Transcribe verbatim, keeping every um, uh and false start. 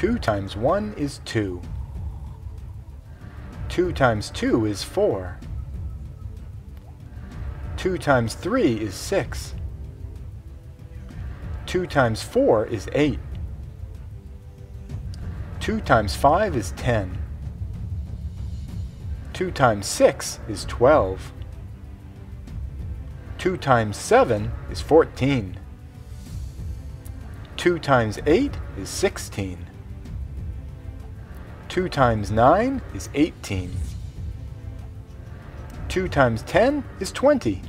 two times one is two. two times two is four. two times three is six. two times four is eight. two times five is ten. two times six is twelve. two times seven is fourteen. two times eight is sixteen. two times nine is eighteen. two times ten is twenty.